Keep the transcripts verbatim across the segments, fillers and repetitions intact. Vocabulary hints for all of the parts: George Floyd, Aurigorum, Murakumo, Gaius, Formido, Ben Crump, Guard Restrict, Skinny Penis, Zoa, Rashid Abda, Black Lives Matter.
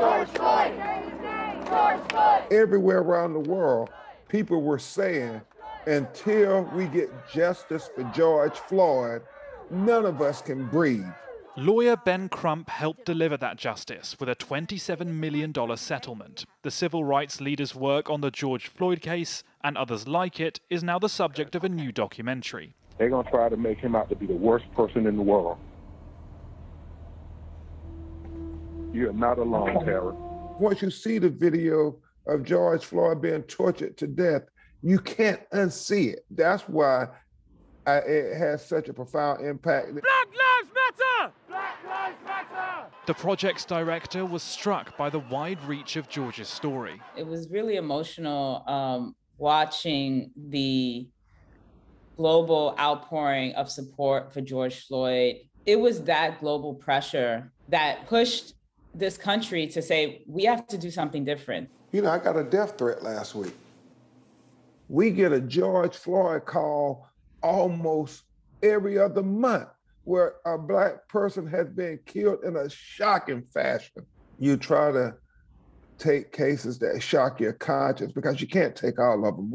George Floyd. George Floyd. Everywhere around the world, people were saying, until we get justice for George Floyd, none of us can breathe. Lawyer Ben Crump helped deliver that justice with a twenty-seven million dollars settlement. The civil rights leader's work on the George Floyd case and others like it is now the subject of a new documentary. They're going to try to make him out to be the worst person in the world. You're not alone, Tara. Once you see the video of George Floyd being tortured to death, you can't unsee it. That's why I, it has such a profound impact. Black lives matter! Black lives matter! The project's director was struck by the wide reach of George's story. It was really emotional um, watching the global outpouring of support for George Floyd. It was that global pressure that pushed this country to say, we have to do something different. You know, I got a death threat last week. We get a George Floyd call almost every other month where a black person has been killed in a shocking fashion. You try to take cases that shock your conscience because you can't take all of them.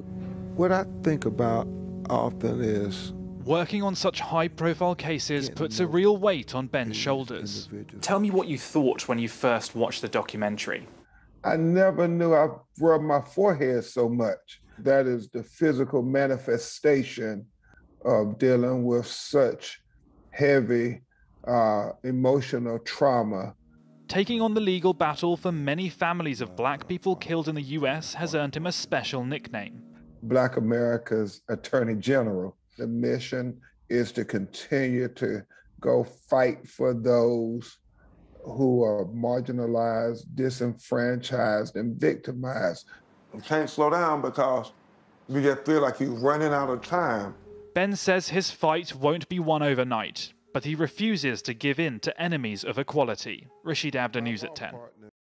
What I think about often is working on such high-profile cases puts a real weight on Ben's shoulders. Tell me what you thought when you first watched the documentary. I never knew I rubbed my forehead so much. That is the physical manifestation of dealing with such heavy uh, emotional trauma. Taking on the legal battle for many families of black people killed in the U S has earned him a special nickname. Black America's Attorney General. The mission is to continue to go fight for those who are marginalized, disenfranchised, and victimized. You can't slow down because you just feel like you're running out of time. Ben says his fight won't be won overnight, but he refuses to give in to enemies of equality. Rashid Abda, News at ten.